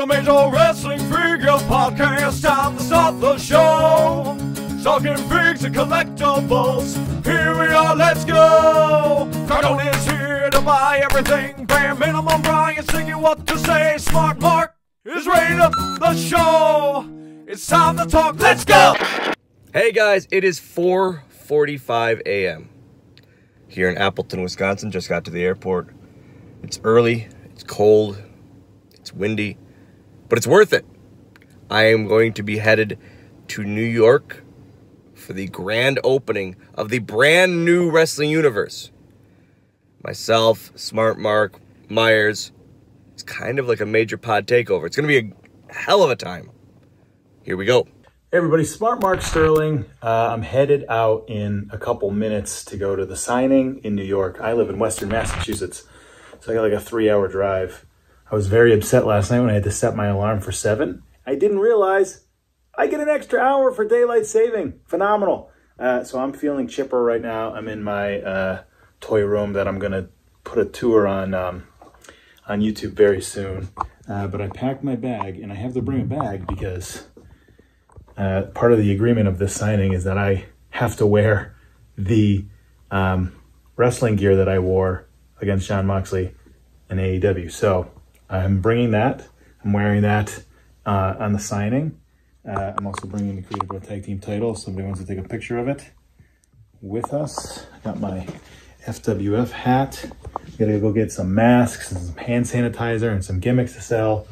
The Major Wrestling Figure Podcast. Time to start the show. Talking figs and collectibles. Here we are, let's go. Cardona is here to buy everything. Bare minimum, Brian's thinking what to say. Smart Mark is ready to the show. It's time to talk, let's go. Hey guys, it is 4:45 a.m. here in Appleton, Wisconsin. Just got to the airport. It's early, it's cold, it's windy, but it's worth it. I am going to be headed to New York for the grand opening of the brand new Wrestling Universe. Myself, Smart Mark, Myers. It's kind of like a major pod takeover. It's going to be a hell of a time. Here we go. Hey everybody, Smart Mark Sterling. I'm headed out in a couple minutes to go to the signing in New York. I live in Western Massachusetts, so I got like a 3-hour drive. I was very upset last night when I had to set my alarm for 7. I didn't realize I get an extra hour for daylight saving. Phenomenal. So I'm feeling chipper right now. I'm in my toy room that I'm going to put a tour on YouTube very soon. But I packed my bag, and I have to bring a bag because part of the agreement of this signing is that I have to wear the wrestling gear that I wore against Jon Moxley in AEW. So I'm bringing that. I'm wearing that on the signing. I'm also bringing the Creative Pro Tag Team title. Somebody wants to take a picture of it with us. I got my FWF hat. Gotta go get some masks and some hand sanitizer and some gimmicks to sell.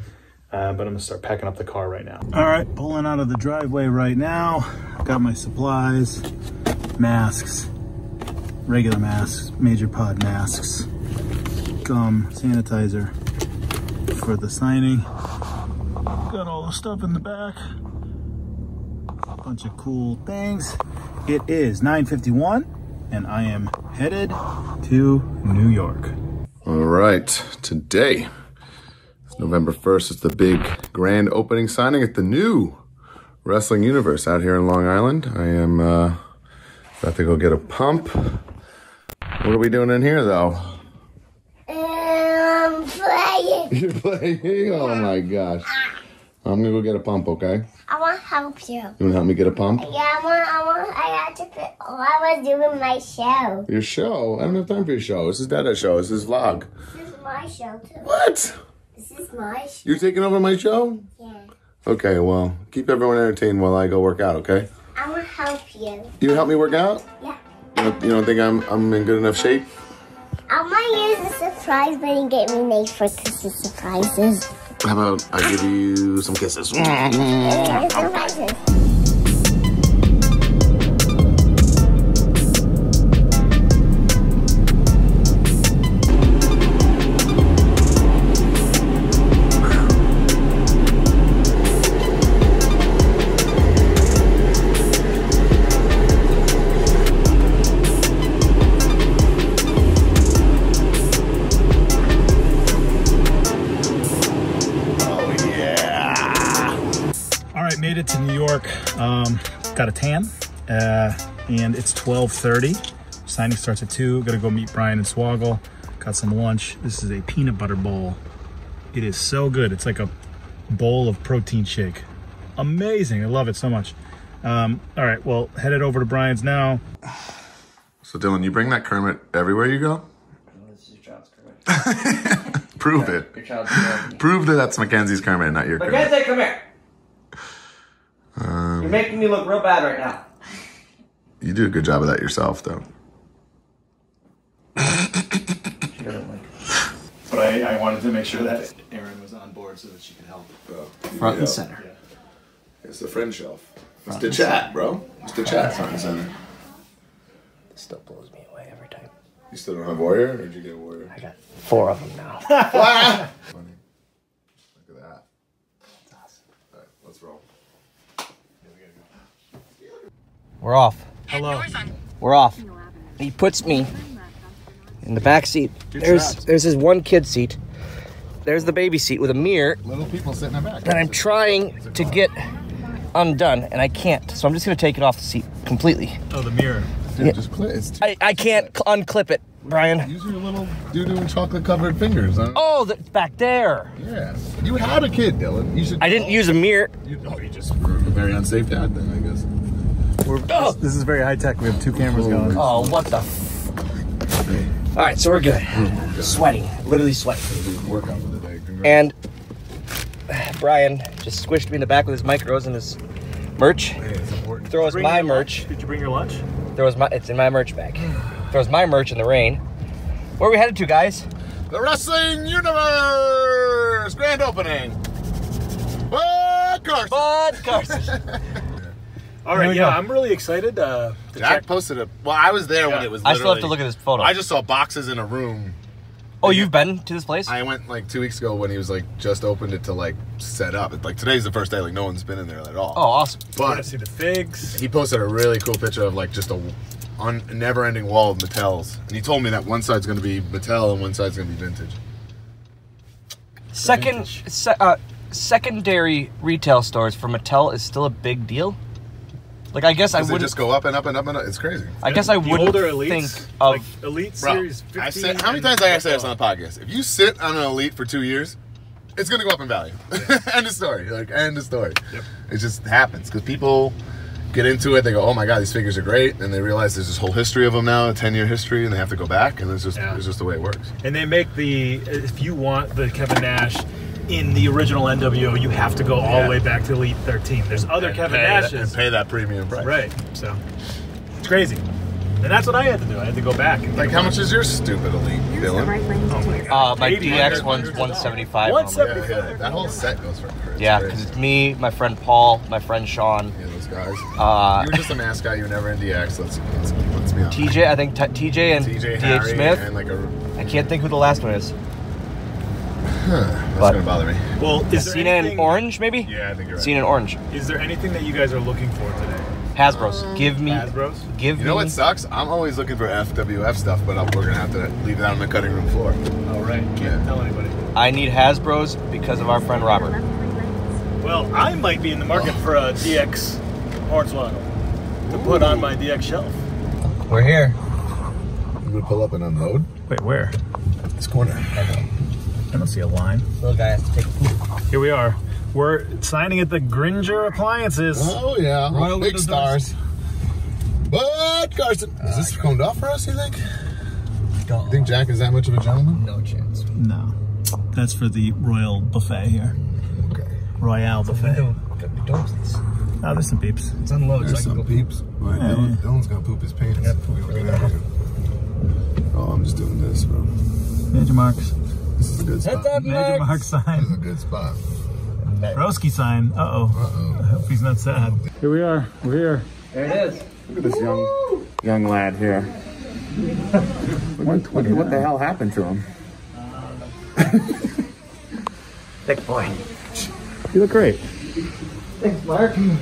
But I'm gonna start packing up the car right now. All right, pulling out of the driveway right now. I've got my supplies, masks, regular masks, major pod masks, gum, sanitizer, for the signing. Got all the stuff in the back, a bunch of cool things. It is 9:51 and I am headed to New York. All right, today, November 1st, it's the big grand opening signing at the new Wrestling Universe out here in Long Island. I am about to go get a pump. What are we doing in here though? You're playing? Oh my gosh. I'm gonna go get a pump, okay? I wanna help you. You wanna help me get a pump? Yeah, I was doing my show. Your show? I don't have time for your show. This is Dada's show. This is vlog. This is my show too. What? This is my show. You're taking over my show? Yeah. Okay, well, keep everyone entertained while I go work out, okay? I wanna help you. You help me work out? Yeah. You don't think I'm in good enough shape? I might use a surprise, but you get me made for kisses surprises. How about I give you some kisses? Surprises. To New York, got a tan, and it's 12:30. Signing starts at 2. Gotta go meet Brian and Swoggle. Got some lunch. This is a peanut butter bowl. It is so good. It's like a bowl of protein shake. Amazing. I love it so much. All right, well, headed over to Brian's now. So Dylan, you bring that Kermit everywhere you go? No, this is your child's Kermit. Prove it. Your child's Kermit. Prove that that's Mackenzie's Kermit and not your Kermit. Mackenzie, come here. You're making me look real bad right now. You do a good job of that yourself, though. She doesn't like it. But I wanted to make sure that Erin was on board so that she could help. Bro, front and center. Yeah. It's the friend shelf. It's the chat, bro. It's the chat. Front and center. This stuff blows me away every time. You still don't have Warrior, or did you get a Warrior? I got 4 of them now. Funny. Look at that. That's awesome. All right, let's roll. We're off. Hello. We're off. He puts me in the back seat. There's his one kid seat. There's the baby seat with a mirror. Little people sitting in the back. And I'm trying to get undone, and I can't. So I'm just going to take it off the seat completely. Oh, the mirror. Dude, yeah. Just clip it. I can't unclip it. Brian? Use your little doo-doo and chocolate-covered fingers. Huh? Oh, that's back there. Yes. You had a kid, Dylan. You should. I didn't use a mirror. You just were a very unsafe dad then, I guess. This is very high-tech. We have two cameras going. Oh, what the f... All right, so we're good. Sweating. Literally sweating. Workout for the day. And Brian just squished me in the back with his micros and his merch. Throws my merch. Did you bring your lunch? It's in my merch bag. Throws my merch in the rain. Where are we headed to, guys? The Wrestling Universe grand opening. Bud Carson. All right, yeah, I'm really excited. Jack posted a. Well, I was there when it was. I still have to look at this photo. I just saw boxes in a room. Oh, you've been to this place? I went like 2 weeks ago when he was like just opened it to like set up. It's, like today's the first day, like no one's been in there at all. Oh, awesome! But see the figs. He posted a really cool picture of like just a never-ending wall of Mattels, and he told me that one side's going to be Mattel and one side's going to be vintage. Secondary retail stores for Mattel is still a big deal. Like I guess I would just go up and up and up and up. It's crazy. I guess I wouldn't think of like Elite Series 50. I've said, how many times have I said this on the podcast? If you sit on an Elite for 2 years, it's going to go up in value. End of story. Like end of story. Yep. It just happens because people get into it. They go, oh my god, these figures are great, and they realize there's this whole history of them now, a 10-year history, and they have to go back, and it's just the way it works. And they make the if you want the Kevin Nash. In the original NWO, you have to go all the way back to Elite 13. There's other Kevin Nashes. And pay that premium price. Right. So, it's crazy. And that's what I had to do. I had to go back. And like, how much is your stupid Elite, Dylan? Oh, my God. My DX one's $175. $175? Yeah, yeah. That whole set goes for crazy. Yeah, because it's me, my friend Paul, my friend Sean. Yeah, those guys. You were just a mascot. You were never in DX. Let's be honest. TJ, I think TJ and DH Smith. And like I can't think who the last one is. Huh, that's going to bother me. Well, is there Cena and Orange, maybe? Yeah, I think you're right. Cena and Orange. Is there anything that you guys are looking for today? Hasbro's. Give me. Hasbro's? Give me. You know what sucks? I'm always looking for FWF stuff, but we're going to have to leave that on the cutting room floor. All right. Can't tell anybody. I need Hasbro's because of our friend Robert. Well, I might be in the market for a DX Hornswoggle to put on my DX shelf. We're here. You would pull up and unload? Wait, where? This corner. I know. I don't see a line. Little guy has to take a poop. Here we are. We're signing at the Gringer Appliances. Oh, yeah. Royal Big stars. But, Carson, is this coned off for us, you think? You think Jack is that much of a gentleman? No chance. No. That's for the Royal Buffet here. Okay. Royale Buffet. Oh, there's some peeps. It's unloaded. There's some peeps. Right, yeah. Dylan's going to poop his pants. Yep. Oh, I'm just doing this, bro. Major marks. This is a good spot. Up, Major Mark sign. This is a good spot. Broski sign. Uh-oh. Uh-oh. I hope he's not sad. Here we are. We're here. There it is. Look at this young lad here. What the hell happened to him? Thick boy. You look great. Thanks, Mark. You know,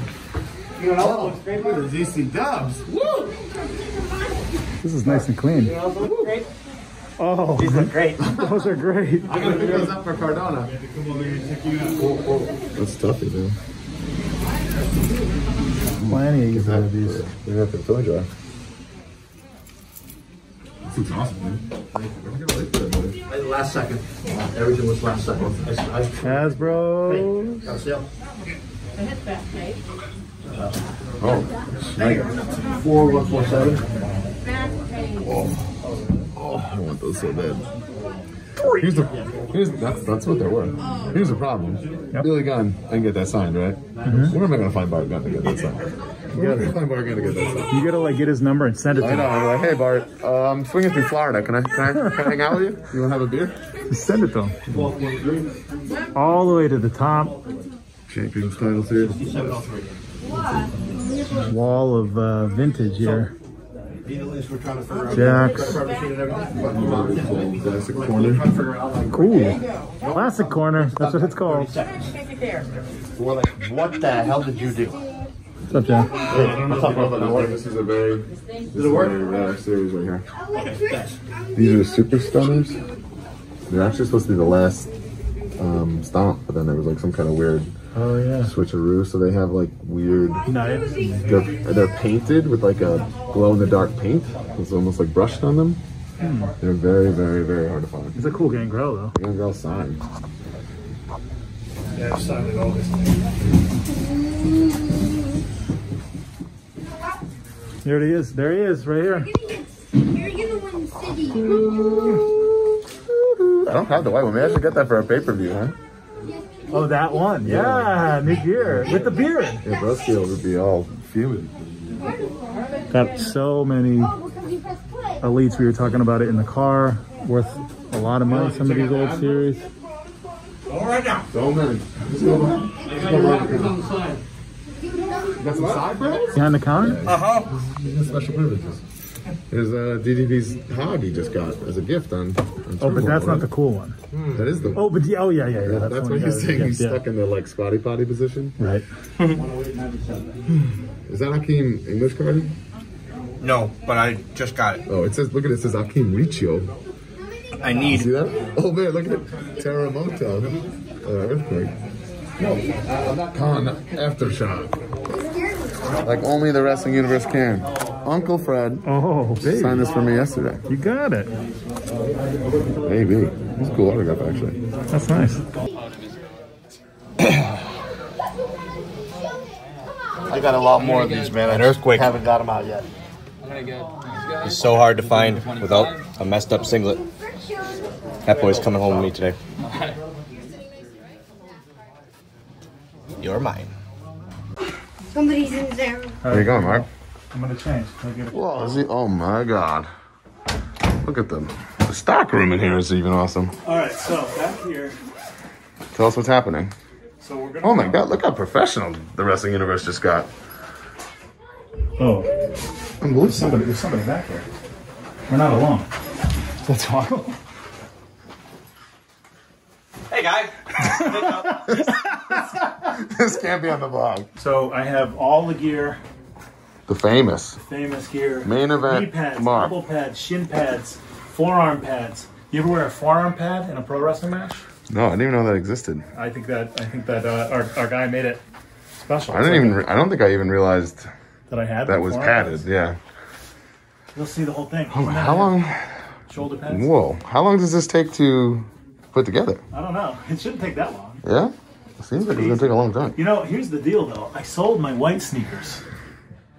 that looks great with his EC dubs. Woo! This is nice and clean. You know, that looks great. Oh, these look great. Those are great. I'm gonna pick those up for Cardona. That's tough, dude. Plenty of these. We got the toy jar. This looks awesome, dude. Last second. Everything was last second. Hasbro. Oh, there you go. 4147. Whoa. Oh, I want those so bad. That's what they're worth. Here's the problem. Yep. Billy Gunn, I can get that signed, right? Mm-hmm. Where am I going to find Bart Gunn to get that signed? You got to like get his number and send it to him. I know. I'm like, hey, Bart, I'm swinging through Florida. Can I hang out with you? You want to have a beer? Just send it to him. All the way to the top. Champions titles here. Wall of vintage here. Jack's. Classic corner. Cool. Classic corner. That's what it's called. What the hell did you do? What's up, Jack? Hey, what's up, brother? This is a very rare series right here. These are super stunners. They're actually supposed to be the last stomp, but then there was like some kind of weird. Oh yeah. Switcheroo, so they have like weird knives. They're painted with like a glow in the dark paint. It's almost like brushed on them. They're very, very, very hard to find. It's a cool Gangrel, though. Gangrel signed. Yeah, it's signed with all this thing. There it is. There he is, right here. You're gonna win city. I don't have the white one. Maybe I should get that for our pay-per-view, huh? Oh, that one. Yeah, mid-year. With the beard. Yeah, Brusky would be all fuming. Got so many elites. We were talking about it in the car. Worth a lot of money, some of these old series. All right now. So many. Got some side brands? Behind the counter? Uh-huh. Special privileges. His DDB's hog he just got as a gift on oh, but that's right? Not the cool one. Hmm. That is the one. Oh, but the, oh, yeah, yeah, yeah. That's what he's saying. He's stuck in the, like, spotty potty position. Right. Is that Akeem English card? No, but I just got it. Oh, it says, look at it. It says Akeem Riccio. I need. See that? Oh, man, look at it. Terremoto. Earthquake. No, Con Aftershock. Like only the Wrestling Universe can. Uncle Fred signed this for me yesterday. You got it. Maybe. It's a cool autograph, actually. That's nice. I got a lot more of these, man. An Earthquake. I haven't got them out yet. It's so hard to find without a messed up singlet. That boy's coming home with me today. You're mine. Somebody's in there. Where you going, Mark? I'm gonna change. Whoa, is he? Oh my God! Look at them. The stock room in here is even awesome. All right, so back here. Tell us what's happening. So we're gonna. Oh my God! Look how professional the Wrestling Universe just got. Oh, unbelievable! There's somebody back there. We're not alone. Let's talk. Hey, guy. This can't be on the vlog. So I have all the gear. The famous gear. Main event. Knee pads, elbow pads, shin pads, forearm pads. You ever wear a forearm pad in a pro wrestling match? No, I didn't even know that existed. I think that our guy made it special. I don't think I even realized that I had that was padded. Pads. Yeah. You'll see the whole thing. Oh, how long? Shoulder pads. Whoa! How long does this take to put together? I don't know. It shouldn't take that long. Yeah. It seems like it's gonna take a long time. You know, here's the deal though. I sold my white sneakers.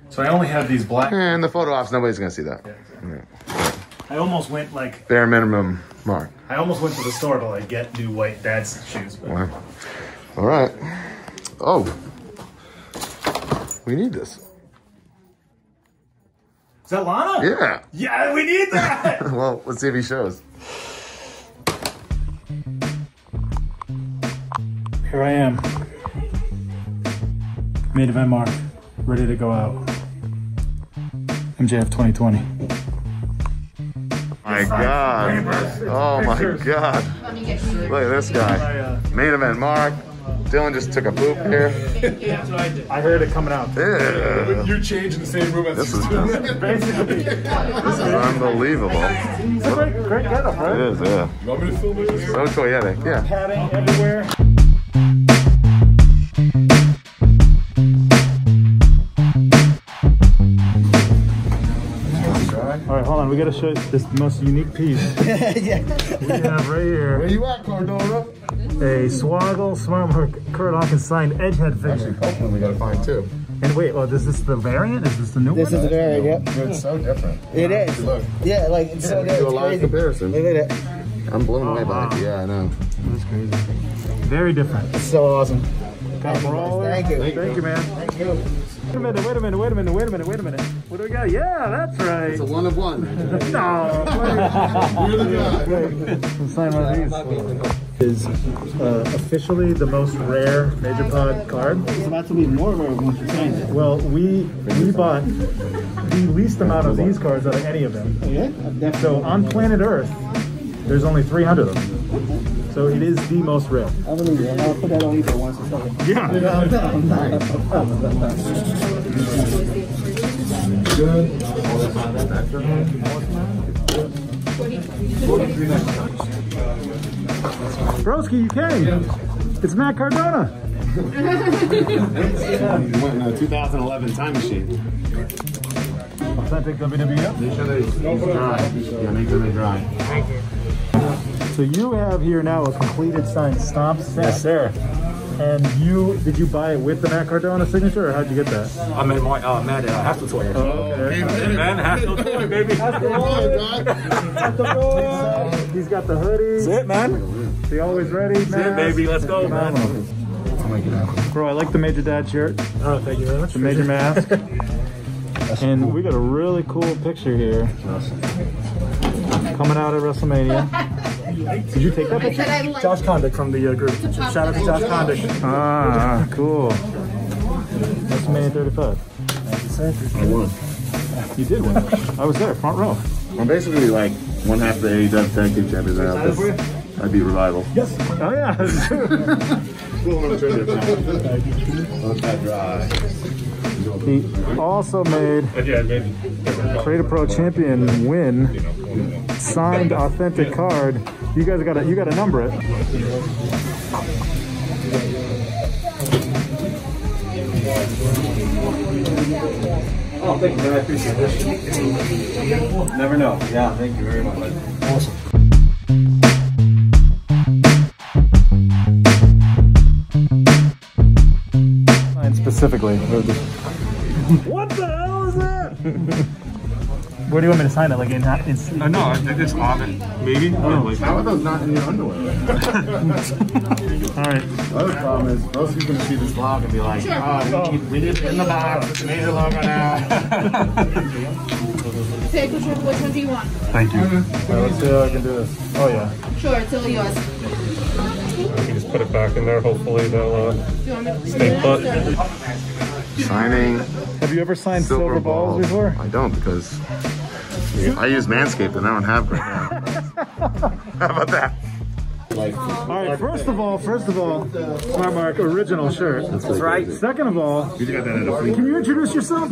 So I only have these black. And the photo ops, nobody's gonna see that. Yeah, exactly. Yeah. I almost went like bare minimum Mark. I almost went to the store to like get new white dad's shoes. But... Wow. All right. Oh, we need this. Is that Lana? Yeah. Yeah, we need that. Well, let's see if he shows. Here I am, main event Mark, ready to go out. MJF 2020. My God. Oh my God. Look at this guy. Main event Mark. Dylan just took a poop here. Yeah, that's what I did. I heard it coming out. Yeah. You change in the same room as basically. This is unbelievable. It's a great getup, right? It is, yeah. You want me to film it? So toyetic, yeah. Padding everywhere. Alright, hold on, we gotta show you this most unique piece. Yeah. We have right here. Where you at, Cardona? A Swoggle, Smart Mark Curt Hawkins signed Edgehead figure. Actually, Copeland we gotta find too. And wait, well, is this the variant? Is this the new one? This is the variant, yeah. Dude, it's so different. It is. Look. Yeah, like, it's so different. Do a live comparison. Look at it. I'm blown away by it. Yeah, I know. That's crazy. Very different. It's so awesome. Got a roller. Thank you. Thank you, man. Thank you. Wait a minute. What do we got? Yeah, that's right. It's a one of one. No. You're the guy. I'm signing one of these. Is officially the most rare Major Pod card. It's about to be more rare once you sign it. Well, we bought the least amount of these cards out of any of them. Yeah. So on planet Earth, there's only 300 of them. So it is the most real. I believe it. I'll put that on either once or something. Yeah. Broski, you came. It's Matt Cardona. You went in a 2011 time machine. authentic WWF. Make sure that it's dry. Yeah, make sure they're dry. Thank you. So you have here now a completed signed stomp set. Yes, sir. And you, did you buy it with the Matt Cardona signature, or how'd you get that? I'm at my, Matt Hasbro Toy. Oh, okay. Man, Hasbro Toy, baby. Hasbro Toy. He's got the hoodie. That's it, man. He always ready, man. That's it, baby. Let's go, man. Bro, I like the Major Dad shirt. Oh, thank you very much. The Major Mask. And cool. We got a really cool picture here. Awesome. Coming out of WrestleMania. Did you take that picture? Like Josh Kondick from the group. Shout out to Josh Kondick. Ah, cool. That's Mania 35. I won. You did win. I was there, front row. I'm basically like one half of the AEW Tag Team Champions now. I beat Revival. Yes. Oh yeah, that's true. He also made Creator Pro Champion win signed authentic card. You guys gotta, you gotta number it. Oh, thank you, man. I appreciate this. Never know. Yeah, thank you very much. Awesome. Specifically. What the hell is that? Where do you want me to sign it? Like in? No, I think it's on it. Maybe. Oh. How are those not in your underwear? All right. The other problem is most people can see this vlog and be like, "Oh, we did it in the box. It's a Major logo now." Take which one do you want? Thank you. Right, let's see how I can do this. Oh yeah. Sure, it's all yours. You just put it back in there. Hopefully they'll stay put. Signing. Have you ever signed silver balls before? I don't, because I use Manscaped and I don't have right now. How about that? Like, all right, first of all, Smart Mark original shirt. That's right. Second of all, can you introduce yourself?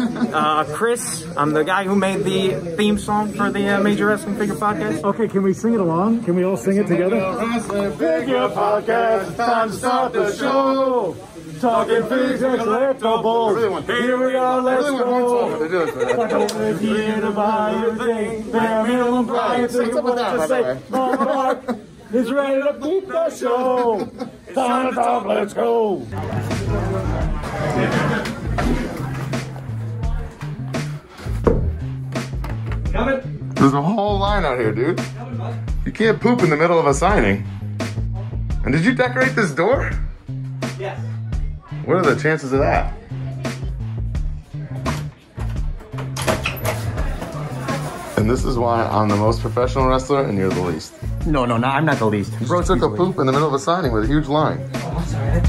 Chris, I'm the guy who made the theme song for the Major Wrestling Figure Podcast. Okay, can we sing it along? Can we all sing it together? Wrestling Figure Podcast, time to start the show. Talking figs and collectibles. Here we are, let's go. Here to buy everything. They're real and Brian, so you want to say, Smart Mark. He's ready to beat the show! Time to talk, let's go! Coming! There's a whole line out here, dude. You can't poop in the middle of a signing. And did you decorate this door? Yes. What are the chances of that? And this is why I'm the most professional wrestler and you're the least. No, I'm not the least. Bro took a poop in the middle of a signing with a huge line. Oh, I'm sorry.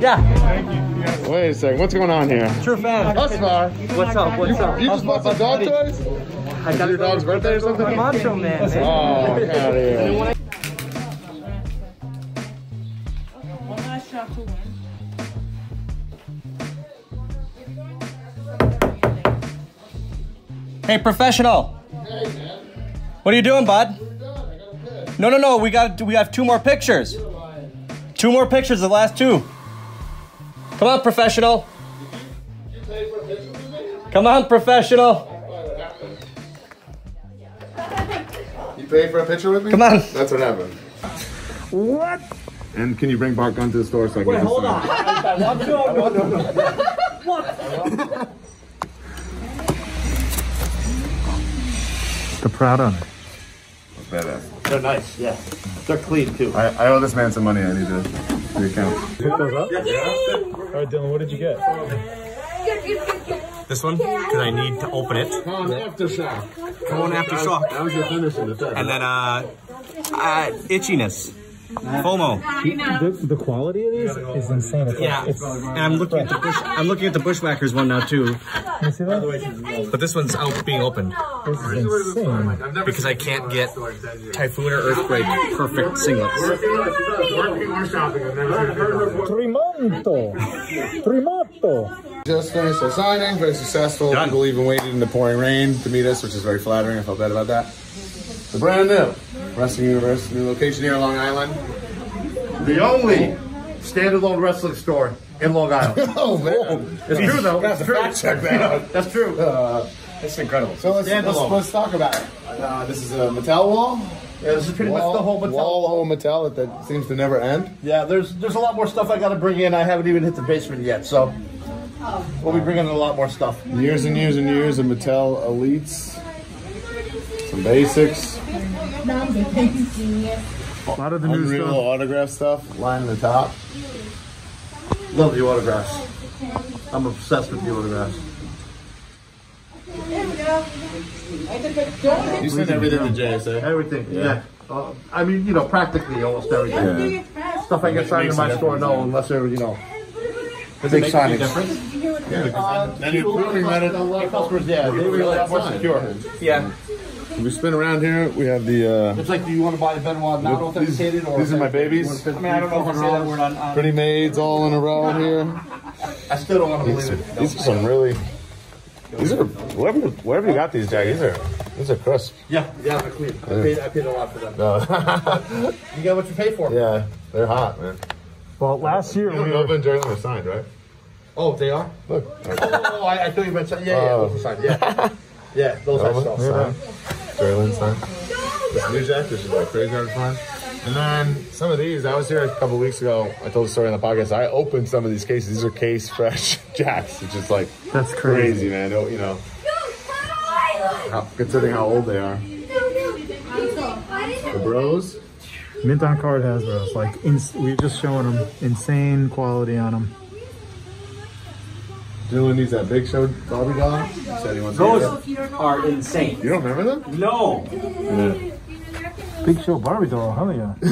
Yeah. Wait a second, what's going on here? True fan. Us far. What's up? You just bought some dog toys? Is it your dog's birthday or something? Macho Man. Oh, get out of here. Hey, professional. Hey, man. What are you doing, bud? We're done. I got a pic. No. We have two more pictures. Two more pictures, the last two. Come on, professional. Did you pay for pictures with me? Come on, professional. That's probably what happened. You paid for a picture with me? Come on. That's what happened. What? And can you bring Bart Gunn to the store so I can get this? Wait, hold on. No. What? The proud owner. Badass. They're nice, yeah. They're clean too. I owe this man some money. I need to recount. Pick those up? All right, Dylan, what did you get? This one, because I need to open it. Come on, Aftershock. That was your finishing effect. And then, itchiness. FOMO. The quality of these is insane. And I'm looking at the Bushwhackers one now too. You see that? But this one's out being opened. This is insane. Because I can't get Typhoon or Earthquake perfect singlets. 3 months. Just finished our signing, very successful. People even waited in the pouring rain to meet us, which is very flattering. I felt bad about that. The brand new Wrestling Universe, new location here in Long Island. The only standalone wrestling store in Long Island. Oh, man. It's true, though. That's true. Fact check that out. That's true. It's incredible. So let's talk about it. This is a Mattel wall. Yeah, this is pretty much the whole Mattel. Wall Mattel that seems to never end. Yeah, there's a lot more stuff I got to bring in. I haven't even hit the basement yet, so we'll be bringing in a lot more stuff. Years and years and years of Mattel elites. Some basics. A lot of the new stuff. Autograph stuff. Line in the top. Love the autographs. I'm obsessed with the autographs. You send everything to JSA? Everything, yeah. I mean, you know, practically almost everything. Yeah. Stuff I get signed in my store, no, unless they're, you know, big signings. And improving the customers, yeah, they really more secure. Yeah. We spin around here, we have the... it's like, do you want to buy the Benoit not authenticated? Or these are my babies. I mean, I don't know if I say that word on... Pretty maids all in a row here. I still don't want to believe it. These are some really... These are, wherever you got these, Jack, these are crisp. Yeah, yeah, they're clean. I paid a lot for them. No. You got what you pay for. Yeah, they're hot, man. Well, last year we opened during the signed, right? Oh, they are? Look. Oh, I thought you meant signed. Yeah, yeah, those are signed, yeah. Yeah, those are signed. Sterling signed. This new Jack, this is like crazy hard to find. And then some of these, I was here a couple weeks ago. I told the story on the podcast. I opened some of these cases. These are case fresh Jacks, which is like that's crazy, man. Don't, you know, considering how old they are. The Bros, mint on card Hasbro. Like we're just showing them insane quality on them. Dylan needs that Big Show Barbie doll. Those are insane. You don't remember them? No. Yeah. Big Show Barbie doll, hell yeah. Like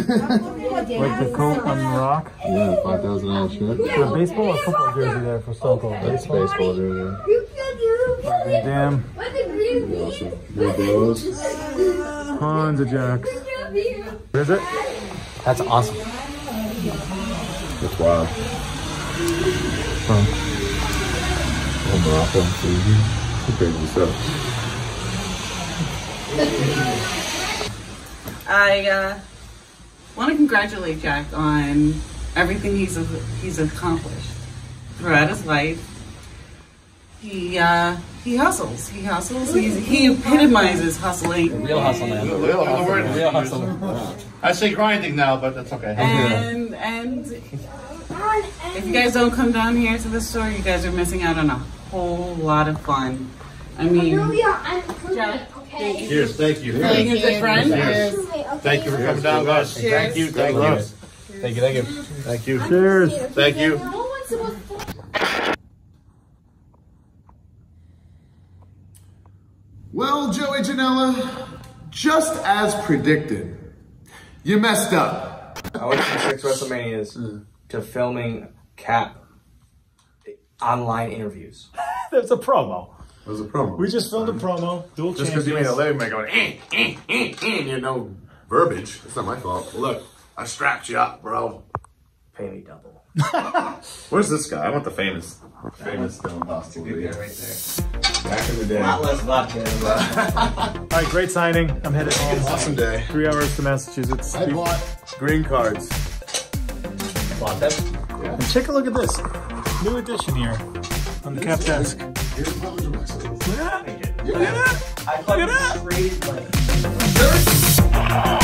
the coat on the rock. Yeah, $5,000 shit. The baseball or football jersey there for Swoggle. That's baseball jersey. Damn. Awesome. There goes. Tons of Jacks. What is it? That's awesome. That's wild. Oh, Morocco. Crazy stuff. I want to congratulate Jack on everything he's accomplished throughout his life. He hustles. He hustles. He epitomizes hustling. The real hustle, man. The real hustle. The real hustle. I say grinding now, but that's okay. And if you guys don't come down here to the store, you guys are missing out on a whole lot of fun. I mean, Jack. Cheers, thank you. Thank you, good friend. Thank you for coming down, guys. Thank you, thank you. Thank you, thank you. Thank you. Cheers. Thank you. Well, Joey Janela, just as predicted, you messed up. I went from 6 WrestleManias to filming Cap online interviews. There's a promo. It was a promo. We just filmed a promo. Dual just because you made a living by going, you know, verbiage. It's not my fault. Look, I strapped you up, bro. Pay me double. Where's this guy? I want the famous. Famous film Boston. Right there. Back in the day. Not less vodka. All right, great signing. I'm headed home. Awesome day. 3 hours to Massachusetts. I bought green cards. You bought them? Yeah. And take a look at this. New edition here on the Cap desk. Look at that! Look at that! Look at that!